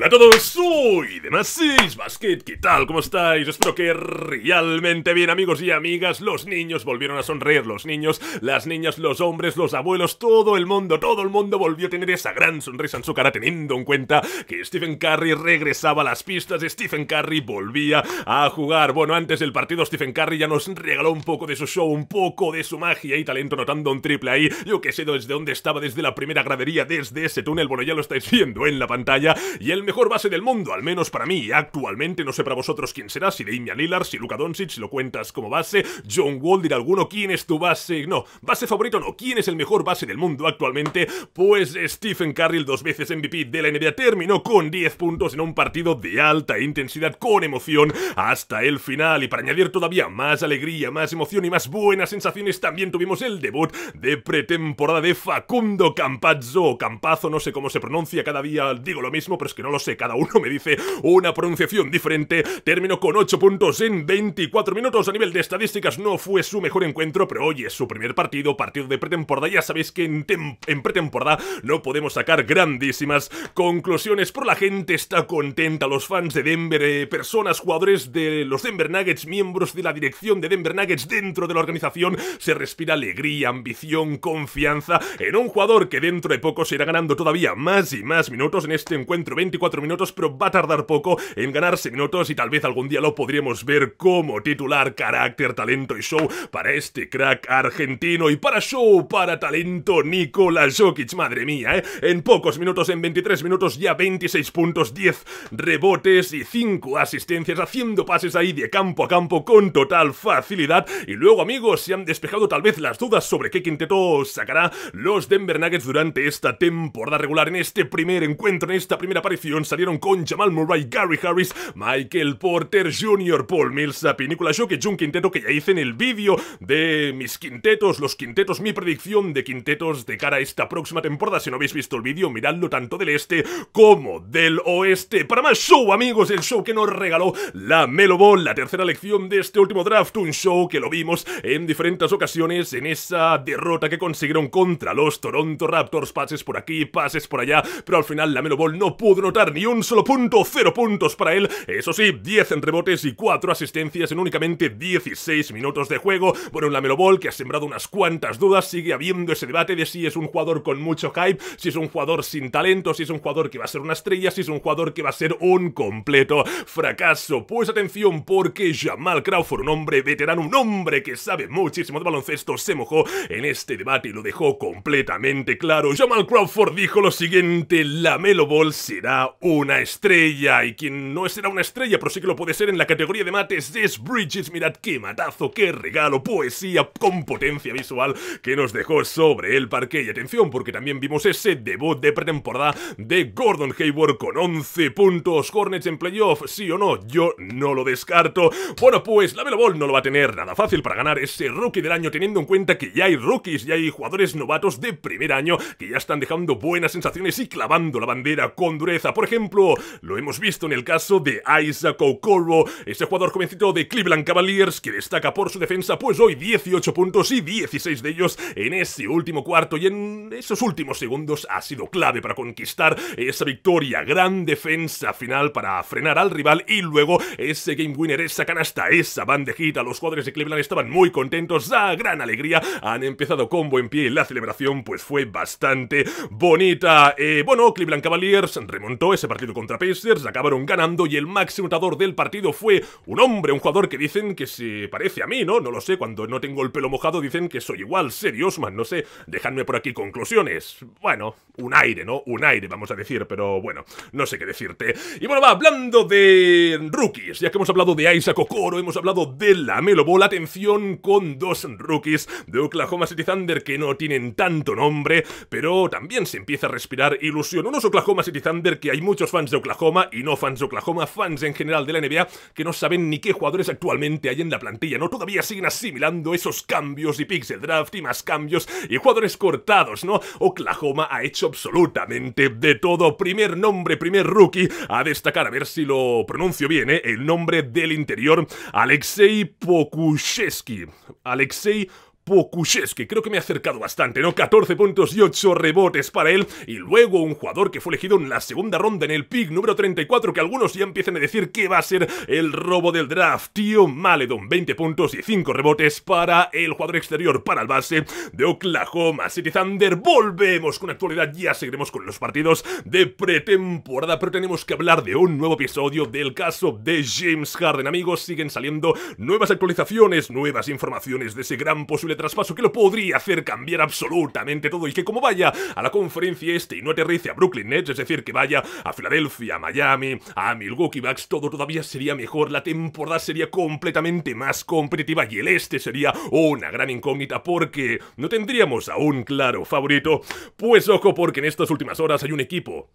Hola a todos, soy demas6Basket, ¿qué tal? ¿Cómo estáis? Espero que realmente bien, amigos y amigas. Los niños volvieron a sonreír, los niños, las niñas, los hombres, los abuelos, todo el mundo volvió a tener esa gran sonrisa en su cara, teniendo en cuenta que Stephen Curry regresaba a las pistas, Stephen Curry volvía a jugar. Bueno, antes del partido Stephen Curry ya nos regaló un poco de su show, un poco de su magia y talento, anotando un triple ahí, yo que sé desde dónde estaba, desde la primera gradería, desde ese túnel. Bueno, ya lo estáis viendo en la pantalla, y el mejor base del mundo, al menos para mí actualmente, no sé para vosotros quién será, si Damian Lillard, si Luka Doncic, si lo cuentas como base, John Wall, dirá alguno, ¿quién es tu base? No, base favorito no, ¿quién es el mejor base del mundo actualmente? Pues Stephen Curry, el dos veces MVP de la NBA, terminó con 10 puntos en un partido de alta intensidad, con emoción hasta el final, y para añadir todavía más alegría, más emoción y más buenas sensaciones, también tuvimos el debut de pretemporada de Facundo Campazzo, Campazzo, no sé cómo se pronuncia, cada día digo lo mismo, pero es que no lo sé, cada uno me dice una pronunciación diferente. Terminó con 8 puntos en 24 minutos, a nivel de estadísticas no fue su mejor encuentro, pero hoy es su primer partido de pretemporada, ya sabéis que en pretemporada no podemos sacar grandísimas conclusiones, pero la gente está contenta, los fans de Denver, personas, jugadores de los Denver Nuggets, miembros de la dirección de Denver Nuggets, dentro de la organización se respira alegría, ambición, confianza en un jugador que dentro de poco se irá ganando todavía más y más minutos. En este encuentro 24 minutos, pero va a tardar poco en ganarse minutos y tal vez algún día lo podríamos ver como titular. Carácter, talento y show para este crack argentino, y para show, para talento, Nicolás Jokic, madre mía, en pocos minutos, en 23 minutos ya 26 puntos, 10 rebotes y 5 asistencias, haciendo pases ahí de campo a campo con total facilidad. Y luego, amigos, se han despejado tal vez las dudas sobre qué quinteto sacará los Denver Nuggets durante esta temporada regular. En este primer encuentro, en esta primera aparición, salieron con Jamal Murray, Gary Harris, Michael Porter Jr., Paul Millsap y Nicolás Jokic, un quinteto que ya hice en el vídeo de mis quintetos, los quintetos, mi predicción de quintetos de cara a esta próxima temporada. Si no habéis visto el vídeo, miradlo, tanto del este como del oeste. Para más show, amigos, el show que nos regaló LaMelo Ball, la tercera elección de este último draft, un show que lo vimos en diferentes ocasiones en esa derrota que consiguieron contra los Toronto Raptors, pases por aquí, pases por allá, pero al final LaMelo Ball no pudo notar ni un solo punto, 0 puntos para él, eso sí, 10 en rebotes y 4 asistencias en únicamente 16 minutos de juego. Bueno, un LaMelo Ball que ha sembrado unas cuantas dudas, sigue habiendo ese debate de si es un jugador con mucho hype, si es un jugador sin talento, si es un jugador que va a ser una estrella, si es un jugador que va a ser un completo fracaso. Pues atención, porque Jamal Crawford, un hombre veterano, un hombre que sabe muchísimo de baloncesto, se mojó en este debate y lo dejó completamente claro. Jamal Crawford dijo lo siguiente: LaMelo Ball será una estrella, y quien no será una estrella pero sí que lo puede ser en la categoría de mates es Bridges. Mirad qué matazo, qué regalo, poesía con potencia visual que nos dejó sobre el parquet. Y atención, porque también vimos ese debut de pretemporada de Gordon Hayward con 11 puntos. Hornets en playoff, sí o no, yo no lo descarto. Bueno, pues LaMelo Ball no lo va a tener nada fácil para ganar ese rookie del año, teniendo en cuenta que ya hay rookies, ya hay jugadores novatos de primer año que ya están dejando buenas sensaciones y clavando la bandera con dureza. Por ejemplo, lo hemos visto en el caso de Isaac Okoro, ese jugador jovencito de Cleveland Cavaliers que destaca por su defensa. Pues hoy 18 puntos y 16 de ellos en ese último cuarto, y en esos últimos segundos ha sido clave para conquistar esa victoria. Gran defensa final para frenar al rival y luego ese game winner, esa canasta, esa bandejita. Los jugadores de Cleveland estaban muy contentos, a gran alegría, han empezado con buen pie y la celebración pues fue bastante bonita. Bueno, Cleveland Cavaliers remontó ese partido contra Pacers, acabaron ganando, y el máximo anotador del partido fue un hombre, un jugador que dicen que se parece a mí, ¿no? No lo sé, cuando no tengo el pelo mojado dicen que soy igual, serios, man, no sé, dejadme por aquí conclusiones. Bueno, un aire, ¿no? Un aire, vamos a decir, pero bueno, no sé qué decirte. Y bueno, va, hablando de rookies, ya que hemos hablado de Isaac Okoro, hemos hablado de LaMelo Ball, atención con dos rookies de Oklahoma City Thunder que no tienen tanto nombre, pero también se empieza a respirar ilusión. Unos Oklahoma City Thunder que hay muchos fans de Oklahoma y no fans de Oklahoma, fans en general de la NBA, que no saben ni qué jugadores actualmente hay en la plantilla, ¿no? Todavía siguen asimilando esos cambios y picks del draft y más cambios y jugadores cortados, ¿no? Oklahoma ha hecho absolutamente de todo. Primer nombre, primer rookie a destacar, a ver si lo pronuncio bien, el nombre del interior, Alexei Pokusheski. Alexei Pokuševski, creo que me he acercado bastante, ¿no? 14 puntos y 8 rebotes para él. Y luego un jugador que fue elegido en la segunda ronda en el pick número 34, que algunos ya empiezan a decir que va a ser el robo del draft. Tío Maledon, 20 puntos y 5 rebotes para el jugador exterior, para el base de Oklahoma City Thunder. Volvemos con actualidad, ya seguiremos con los partidos de pretemporada, pero tenemos que hablar de un nuevo episodio del caso de James Harden. Amigos, siguen saliendo nuevas actualizaciones, nuevas informaciones de ese gran posible traspaso que lo podría hacer cambiar absolutamente todo, y que como vaya a la conferencia este y no aterrice a Brooklyn Nets, es decir, que vaya a Filadelfia, a Miami, a Milwaukee Bucks, todo todavía sería mejor, la temporada sería completamente más competitiva y el este sería una gran incógnita porque no tendríamos a un claro favorito. Pues ojo, porque en estas últimas horas hay un equipo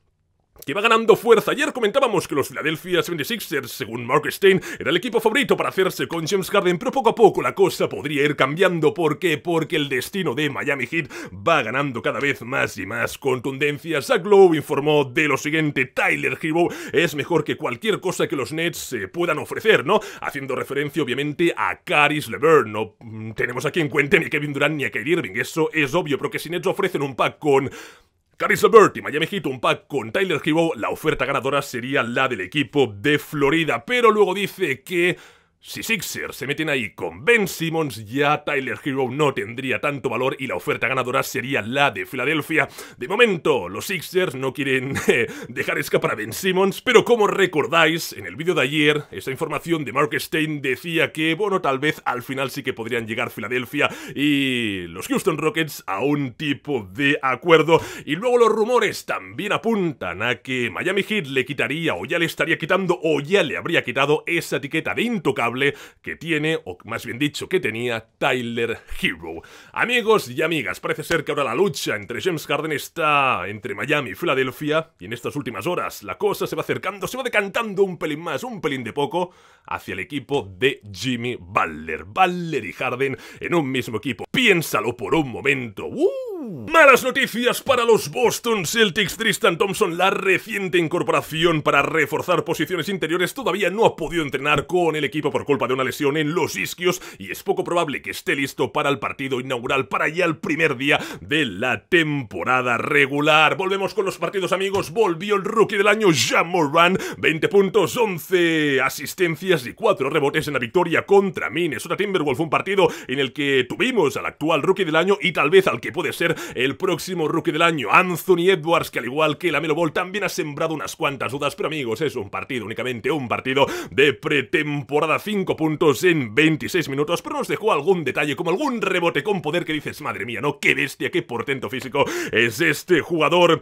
que va ganando fuerza. Ayer comentábamos que los Philadelphia 76ers, según Mark Stein, era el equipo favorito para hacerse con James Harden, pero poco a poco la cosa podría ir cambiando. ¿Por qué? Porque el destino de Miami Heat va ganando cada vez más y más contundencia. Zach Lowe informó de lo siguiente: Tyler Herro es mejor que cualquier cosa que los Nets se puedan ofrecer, ¿no? Haciendo referencia obviamente a Caris LeVert. No tenemos aquí en cuenta ni a Kevin Durant ni a Kyrie Irving, eso es obvio, pero que si Nets ofrecen un pack con Caris LeVert y Miami Heat un pack con Tyler Herro, la oferta ganadora sería la del equipo de Florida. Pero luego dice que si Sixers se meten ahí con Ben Simmons, ya Tyler Herro no tendría tanto valor y la oferta ganadora sería la de Filadelfia. De momento, los Sixers no quieren dejar escapar a Ben Simmons, pero como recordáis, en el vídeo de ayer, esa información de Mark Stein decía que, bueno, tal vez al final sí que podrían llegar Filadelfia y los Houston Rockets a un tipo de acuerdo. Y luego los rumores también apuntan a que Miami Heat le quitaría, o ya le estaría quitando, o ya le habría quitado esa etiqueta de intocable que tiene, o más bien dicho que tenía, Tyler Herro. Amigos y amigas, parece ser que ahora la lucha entre James Harden está entre Miami y Filadelfia, y en estas últimas horas la cosa se va acercando, se va decantando un pelín más, un pelín de poco, hacia el equipo de Jimmy Butler. Butler y Harden en un mismo equipo, piénsalo por un momento. Malas noticias para los Boston Celtics. Tristan Thompson, la reciente incorporación para reforzar posiciones interiores, todavía no ha podido entrenar con el equipo por culpa de una lesión en los isquios, y es poco probable que esté listo para el partido inaugural, para ya el primer día de la temporada regular. Volvemos con los partidos, amigos. Volvió el rookie del año, Jamal Murray, 20 puntos, 11 asistencias y 4 rebotes en la victoria contra Minnesota Timberwolves, un partido en el que tuvimos al actual rookie del año y tal vez al que puede ser el próximo rookie del año, Anthony Edwards, que al igual que LaMelo Ball también ha sembrado unas cuantas dudas, pero amigos, es un partido, únicamente un partido de pretemporada. 5 puntos en 26 minutos, pero nos dejó algún detalle, como algún rebote con poder que dices, madre mía, ¿no? Qué bestia, qué portento físico es este jugador.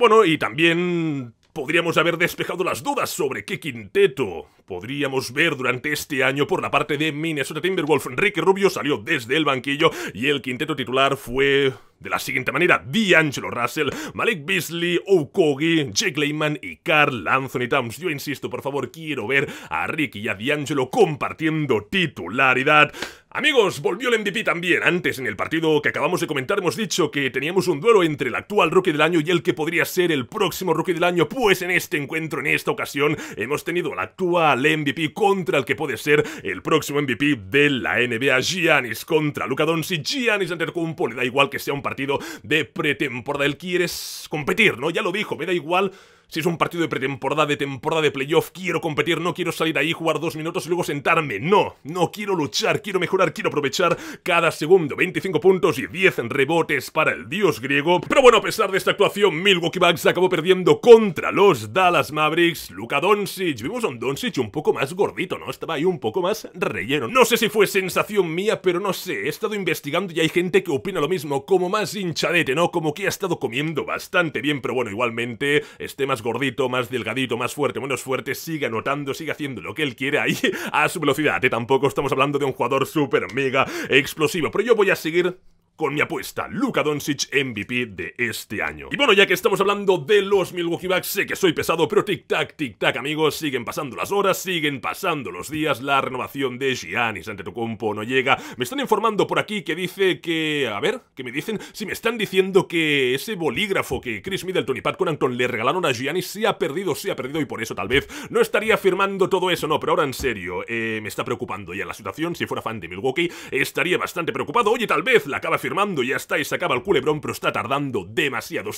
Bueno, y también podríamos haber despejado las dudas sobre qué quinteto podríamos ver durante este año por la parte de Minnesota Timberwolves. Ricky Rubio salió desde el banquillo y el quinteto titular fue de la siguiente manera: D'Angelo Russell, Malik Beasley, Okogie, Jake Layman y Karl Anthony Towns. Yo insisto, por favor, quiero ver a Ricky y a D'Angelo compartiendo titularidad. Amigos, volvió el MVP también. Antes, en el partido que acabamos de comentar, hemos dicho que teníamos un duelo entre el actual rookie del año y el que podría ser el próximo rookie del año. Pues en este encuentro, en esta ocasión, hemos tenido al actual MVP contra el que puede ser el próximo MVP de la NBA, Giannis contra Luka Doncic. Giannis Antetokounmpo, le da igual que sea un partido de pretemporada, él quiere competir, ¿no? Ya lo dijo, me da igual si es un partido de pretemporada, de temporada, de playoff, quiero competir, no quiero salir ahí, jugar 2 minutos y luego sentarme. No, no quiero luchar, quiero mejorar, quiero aprovechar cada segundo. 25 puntos y 10 rebotes para el dios griego. Pero bueno, a pesar de esta actuación, Milwaukee Bucks acabó perdiendo contra los Dallas Mavericks. Luka Doncic, vimos a un Doncic un poco más gordito, ¿no? Estaba ahí un poco más relleno. No sé si fue sensación mía, pero no sé, he estado investigando y hay gente que opina lo mismo, como más hinchadete, ¿no? Como que ha estado comiendo bastante bien, pero bueno, igualmente, este más gordito, más delgadito, más fuerte, menos fuerte, sigue anotando, sigue haciendo lo que él quiere ahí a su velocidad. Tampoco estamos hablando de un jugador súper mega explosivo, pero yo voy a seguir con mi apuesta, Luka Doncic MVP de este año. Y bueno, ya que estamos hablando de los Milwaukee Bucks, sé que soy pesado, pero tic tac amigos, siguen pasando las horas, siguen pasando los días, la renovación de Giannis Antetokounmpo no llega. Me están informando por aquí que dice que, a ver, que me dicen, si me están diciendo que ese bolígrafo que Chris Middleton y Pat Connaughton le regalaron a Giannis se ha perdido y por eso tal vez no estaría firmando todo eso, no, pero ahora en serio, me está preocupando ya la situación. Si fuera fan de Milwaukee estaría bastante preocupado. Oye, tal vez la acaba firmando y ya está y se acaba el culebrón, pero está tardando demasiado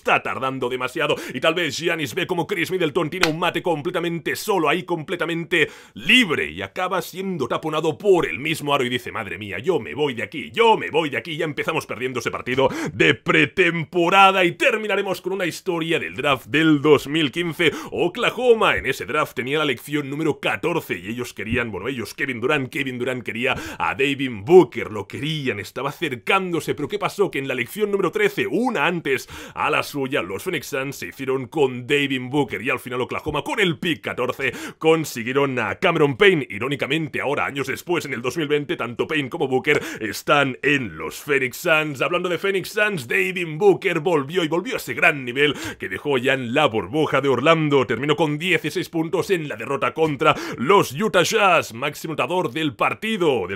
y tal vez Giannis ve como Chris Middleton tiene un mate completamente solo ahí, completamente libre, y acaba siendo taponado por el mismo aro y dice, madre mía, yo me voy de aquí, ya empezamos perdiendo ese partido de pretemporada. Y terminaremos con una historia del draft del 2015, Oklahoma en ese draft tenía la elección número 14 y ellos querían, bueno, Kevin Durant quería a Devin Booker, lo querían, estaba acercándose, pero ¿qué pasó? Que en la elección número 13, una antes a la suya, los Phoenix Suns se hicieron con Devin Booker y al final Oklahoma con el pick 14 consiguieron a Cameron Payne. Irónicamente ahora, años después, en el 2020, tanto Payne como Booker están en los Phoenix Suns. Hablando de Phoenix Suns, Devin Booker volvió a ese gran nivel que dejó ya en la burbuja de Orlando. Terminó con 16 puntos en la derrota contra los Utah Jazz. Máximo anotador del partido,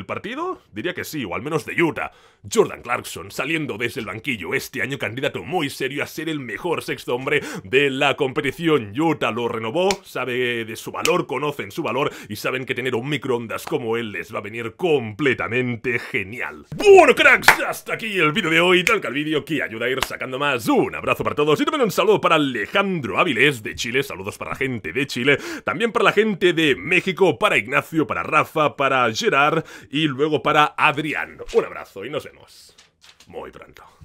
diría que sí, o al menos de Utah, Jordan Clarkson, saliendo desde el banquillo. Este año candidato muy serio a ser el mejor sexto hombre de la competición. Utah lo renovó, sabe de su valor, conocen su valor y saben que tener un microondas como él les va a venir completamente genial. Bueno, cracks, hasta aquí el vídeo de hoy. Tal que el vídeo que ayuda a ir sacando más. Un abrazo para todos y también un saludo para Alejandro Avilés de Chile. Saludos para la gente de Chile, también para la gente de México, para Ignacio, para Rafa, para Gerard y luego para Adrián. Un abrazo y nos vemos muy pronto.